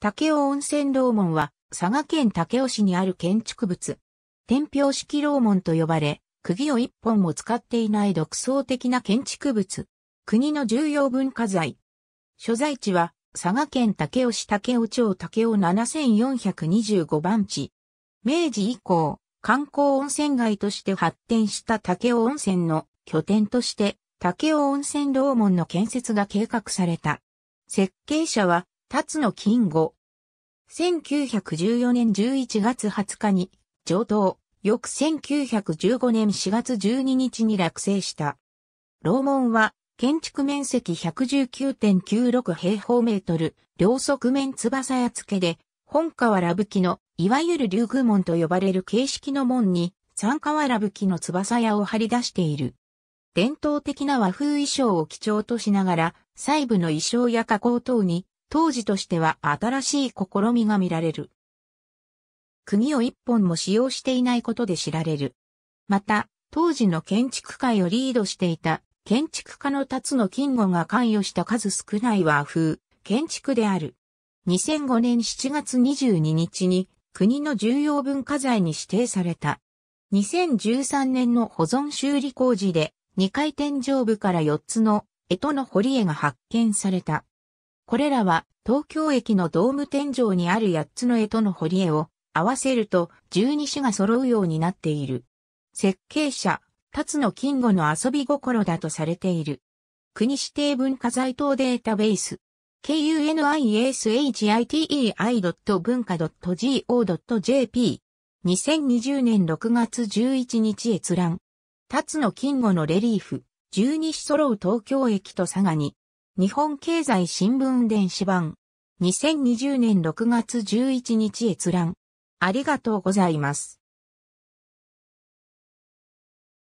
武雄温泉楼門は佐賀県武雄市にある建築物。天平式楼門と呼ばれ、釘を一本も使っていない独創的な建築物。国の重要文化財。所在地は佐賀県武雄市武雄町武雄7425番地。明治以降、観光温泉街として発展した武雄温泉の拠点として武雄温泉楼門の建設が計画された。設計者は辰野金吾。1914年11月20日に上棟、翌1915年4月12日に落成した。楼門は建築面積 119.96 平方メートル、両側面翼屋付で、本瓦葺きの、いわゆる龍宮門と呼ばれる形式の門に、三瓦葺きの翼屋を張り出している。伝統的な和風衣装を基調としながら、細部の衣装や加工等に、当時としては新しい試みが見られる。釘を一本も使用していないことで知られる。また、当時の建築界をリードしていた、建築家の辰野金吾が関与した数少ない和風、建築である。2005年7月22日に国の重要文化財に指定された。2013年の保存修理工事で2階天井部から4つの干支の彫り絵が発見された。これらは東京駅のドーム天井にある8つの干支の彫り絵を合わせると12種が揃うようになっている。設計者、辰野金吾の遊び心だとされている。国指定文化財等データベース。kunishitei.bunka.go.jp 2020年6月11日閲覧。辰野金吾のレリーフ、12種揃う東京駅と佐賀に。日本経済新聞電子版。2020年6月11日閲覧。ありがとうございます。